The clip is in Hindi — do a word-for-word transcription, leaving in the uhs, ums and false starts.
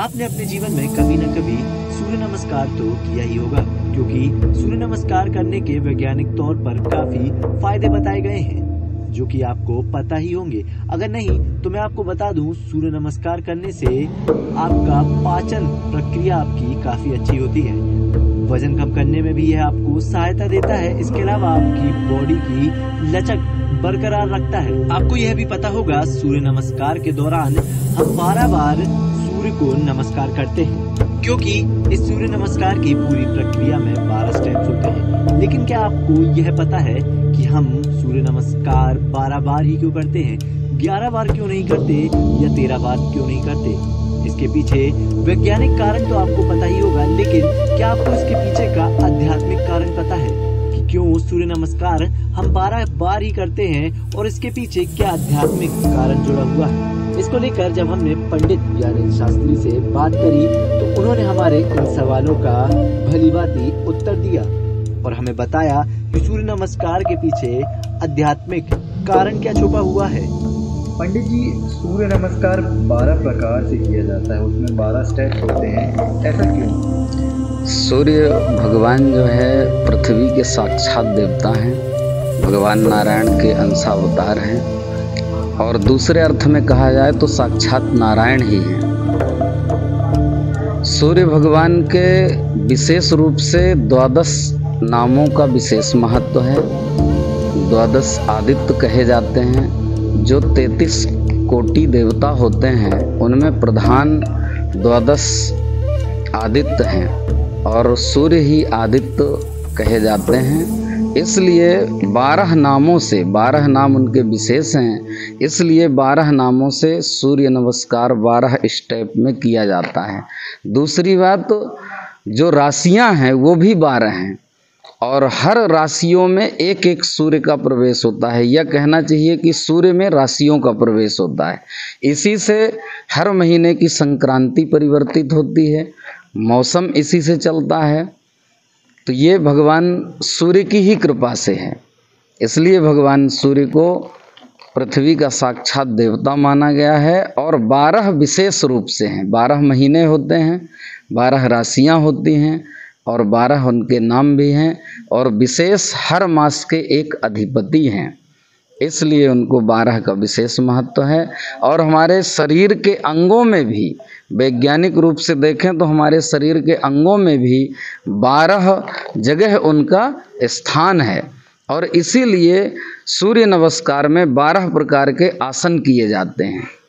आपने अपने जीवन में कभी न कभी सूर्य नमस्कार तो किया ही होगा, क्योंकि सूर्य नमस्कार करने के वैज्ञानिक तौर पर काफी फायदे बताए गए हैं जो कि आपको पता ही होंगे। अगर नहीं तो मैं आपको बता दूं, सूर्य नमस्कार करने से आपका पाचन प्रक्रिया आपकी काफी अच्छी होती है, वजन कम करने में भी यह आपको सहायता देता है। इसके अलावा आपकी बॉडी की लचक बरकरार रखता है। आपको यह भी पता होगा, सूर्य नमस्कार के दौरान हम बारह बार सूर्य को नमस्कार करते हैं, क्योंकि इस सूर्य नमस्कार की पूरी प्रक्रिया में बारह स्टेप्स होते हैं। लेकिन क्या आपको यह पता है कि हम सूर्य नमस्कार बारह बार ही क्यों करते हैं, ग्यारह बार क्यों नहीं करते या तेरह बार क्यों नहीं करते? इसके पीछे वैज्ञानिक कारण तो आपको पता ही होगा, लेकिन क्या आपको इसके पीछे का आध्यात्मिक कारण पता है कि क्यों सूर्य नमस्कार हम बारह बार ही करते हैं और इसके पीछे क्या आध्यात्मिक कारण जुड़ा हुआ है? इसको लेकर जब हमने पंडित प्यारे शास्त्री से बात करी तो उन्होंने हमारे इन सवालों का भलीभांति उत्तर दिया और हमें बताया कि सूर्य नमस्कार के पीछे आध्यात्मिक कारण क्या छुपा हुआ है। पंडित जी, सूर्य नमस्कार बारह प्रकार से किया जाता है, उसमें बारह स्टेप्स होते हैं, ऐसा क्यों? सूर्य भगवान जो है पृथ्वी के साक्षात देवता हैं, भगवान नारायण के अंशावतार हैं और दूसरे अर्थ में कहा जाए तो साक्षात नारायण ही है। सूर्य भगवान के विशेष रूप से द्वादश नामों का विशेष महत्व है। द्वादश आदित्य कहे जाते हैं, जो तैंतीस कोटि देवता होते हैं उनमें प्रधान द्वादश आदित्य हैं और सूर्य ही आदित्य कहे जाते हैं। इसलिए बारह नामों से, बारह नाम उनके विशेष हैं, इसलिए बारह नामों से सूर्य नमस्कार बारह स्टेप में किया जाता है। दूसरी बात, जो राशियां हैं वो भी बारह हैं और हर राशियों में एक एक सूर्य का प्रवेश होता है, या कहना चाहिए कि सूर्य में राशियों का प्रवेश होता है। इसी से हर महीने की संक्रांति परिवर्तित होती है, मौसम इसी से चलता है। तो ये भगवान सूर्य की ही कृपा से है, इसलिए भगवान सूर्य को पृथ्वी का साक्षात देवता माना गया है और बारह विशेष रूप से हैं। बारह महीने होते हैं, बारह राशियां होती हैं और बारह उनके नाम भी हैं और विशेष हर मास के एक अधिपति हैं, इसलिए उनको बारह का विशेष महत्व है। और हमारे शरीर के अंगों में भी वैज्ञानिक रूप से देखें तो हमारे शरीर के अंगों में भी बारह जगह उनका स्थान है और इसीलिए सूर्य नमस्कार में बारह प्रकार के आसन किए जाते हैं।